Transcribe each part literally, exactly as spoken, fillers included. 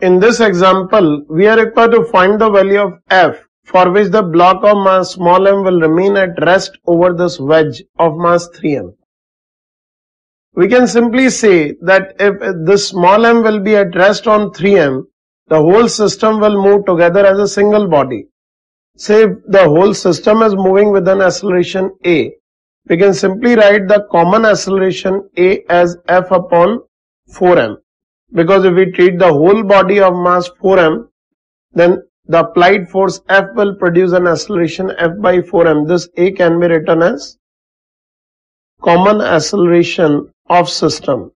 In this example, we are required to find the value of F, for which the block of mass small m will remain at rest over this wedge of mass three m. We can simply say that if this small m will be at rest on three m, the whole system will move together as a single body. Say if the whole system is moving with an acceleration A, we can simply write the common acceleration A as F upon four m. Because if we treat the whole body of mass four m, then the applied force F will produce an acceleration F by four m. This A can be written as common acceleration of system.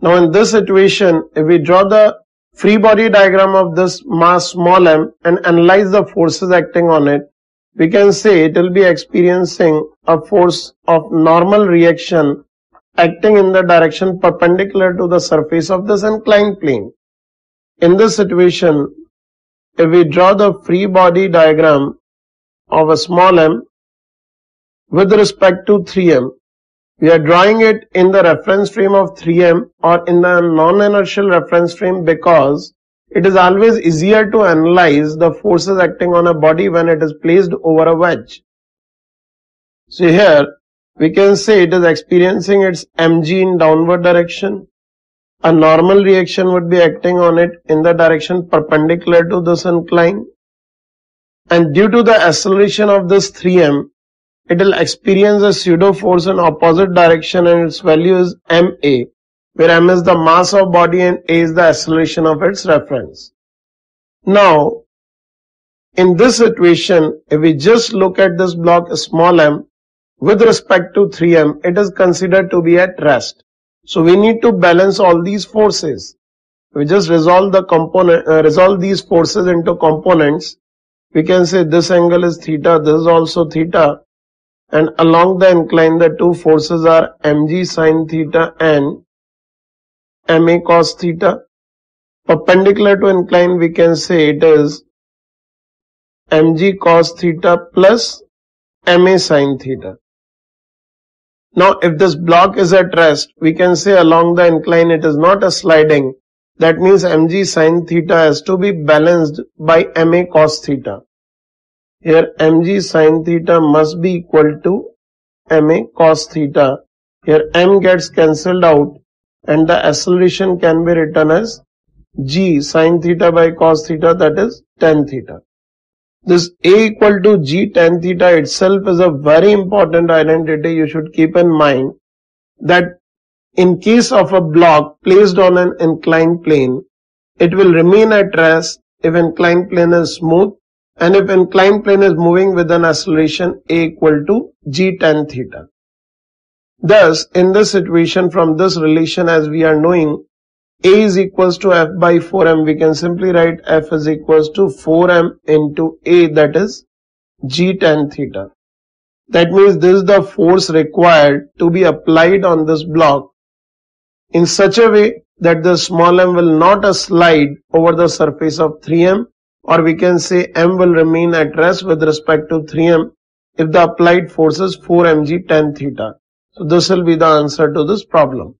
Now in this situation, if we draw the free body diagram of this mass small m and analyze the forces acting on it, we can say it will be experiencing a force of normal reaction acting in the direction perpendicular to the surface of this inclined plane. In this situation, if we draw the free body diagram of a small m with respect to three m, we are drawing it in the reference frame of three m or in the non-inertial reference frame, because it is always easier to analyze the forces acting on a body when it is placed over a wedge. So here, we can say it is experiencing its mg in downward direction. A normal reaction would be acting on it in the direction perpendicular to this incline. And due to the acceleration of this three m, it will experience a pseudo force in opposite direction, and its value is ma, where m is the mass of body and a is the acceleration of its reference. Now, in this situation, if we just look at this block small m, with respect to three m, it is considered to be at rest. So we need to balance all these forces. We just resolve the component, uh, resolve these forces into components. We can say this angle is theta, this is also theta, and along the incline the two forces are mg sine theta and ma cos theta. Perpendicular to incline, we can say it is mg cos theta plus ma sine theta. Now, if this block is at rest, we can say along the incline it is not a sliding. That means mg sine theta has to be balanced by ma cos theta. Here mg sine theta must be equal to ma cos theta. Here m gets cancelled out and the acceleration can be written as g sine theta by cos theta, that is tan theta. This A equal to G tan theta itself is a very important identity you should keep in mind, that in case of a block placed on an inclined plane, it will remain at rest if inclined plane is smooth and if inclined plane is moving with an acceleration A equal to G tan theta. Thus, in this situation, from this relation as we are knowing, A is equals to F by four m, we can simply write F is equals to four m into A, that is G tan theta. That means this is the force required to be applied on this block in such a way that the small m will not slide over the surface of three m, or we can say m will remain at rest with respect to three m if the applied force is four m g tan theta. So this will be the answer to this problem.